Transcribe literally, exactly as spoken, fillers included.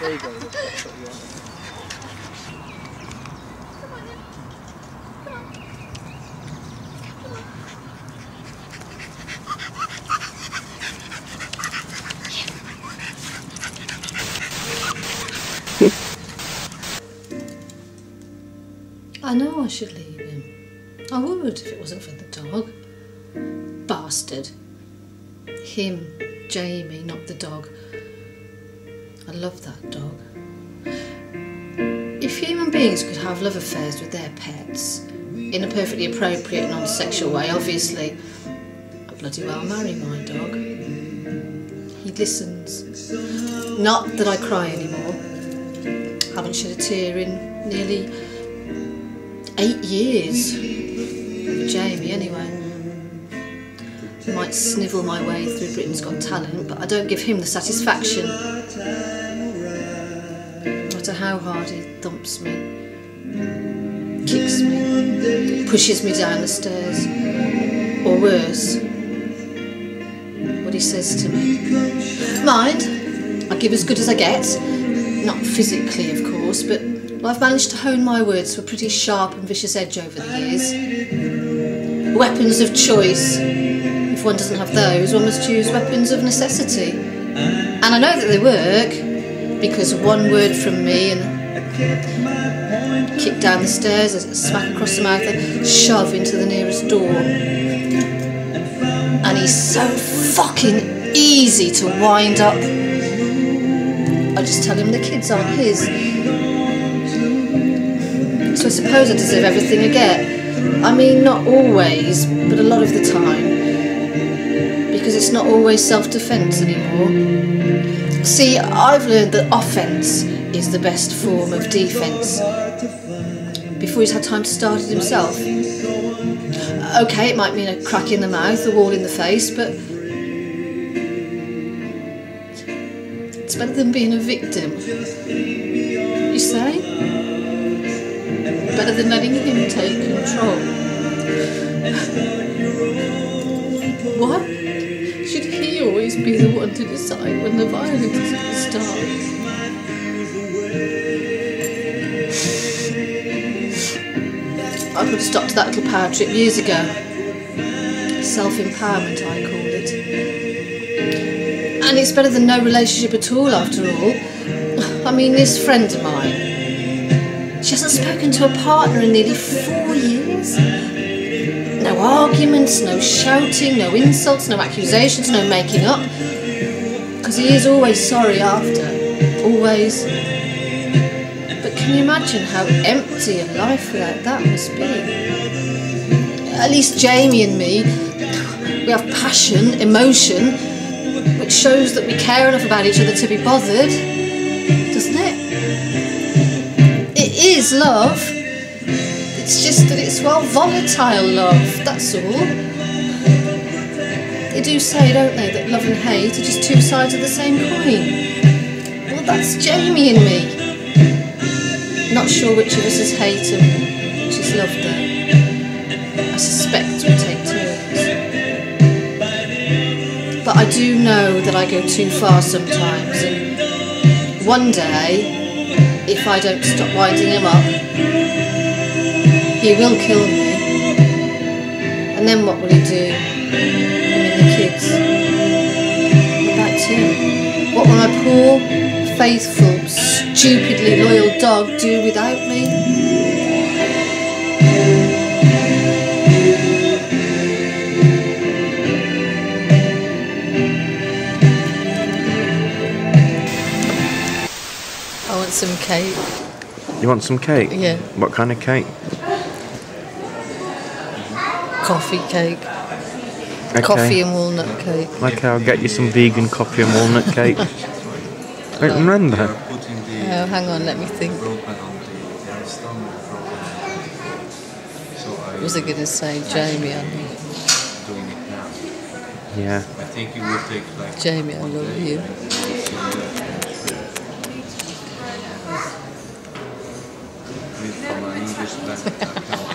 There you go. That's what you want. Come on then. Come on. Come on. I know I should leave him. I would if it wasn't for the dog. Bastard. Him, Jamie, not the dog. I love that dog. If human beings could have love affairs with their pets, in a perfectly appropriate, non-sexual way, obviously, I'd bloody well marry my dog. He listens. Not that I cry anymore. Haven't shed a tear in nearly eight years. With Jamie, anyway. I might snivel my way through Britain's Got Talent, but I don't give him the satisfaction. No matter how hard he thumps me, kicks me, pushes me down the stairs, or worse, what he says to me. Mind, I give as good as I get, not physically of course, but I've managed to hone my words to a pretty sharp and vicious edge over the years. Weapons of choice. If one doesn't have those, one must use weapons of necessity. And I know that they work, because one word from me and kick down the stairs, a smack across the mouth, a shove into the nearest door. And he's so fucking easy to wind up. I just tell him the kids aren't his. So I suppose I deserve everything I get. I mean, not always, but a lot of the time. Because it's not always self-defence anymore. See, I've learned that offence is the best form of defence. Before he's had time to start it himself. Okay, it might mean a crack in the mouth, a wall in the face, but it's better than being a victim. You say? Better than letting him take control. What? Should he always be the one to decide when the violence is going to start? I could have stopped that little power trip years ago. Self-empowerment, I called it. And it's better than no relationship at all, after all. I mean, this friend of mine, she hasn't spoken to her partner in nearly four years. No arguments, no shouting, no insults, no accusations, no making up. Because he is always sorry after. Always. But can you imagine how empty a life without that must be? At least Jamie and me, we have passion, emotion, which shows that we care enough about each other to be bothered. Doesn't it? It is love. It's just that it's, well, volatile love, that's all. They do say, don't they, that love and hate are just two sides of the same coin. Well, that's Jamie and me. Not sure which of us is hate and which is love, though. I suspect we take turns. But I do know that I go too far sometimes, and one day, if I don't stop winding him up, he will kill me, and then what will he do? I mean, the kids. What about him? What will my poor, faithful, stupidly loyal dog do without me? I want some cake. You want some cake? Yeah. What kind of cake? Coffee cake. Okay. Coffee and walnut cake. Okay, I'll get you some vegan coffee and walnut cake. Don't um, remember. Oh, hang on, let me think. What was I going to say? Jamie, I love you. Yeah. I think you will take like Jamie, I love you.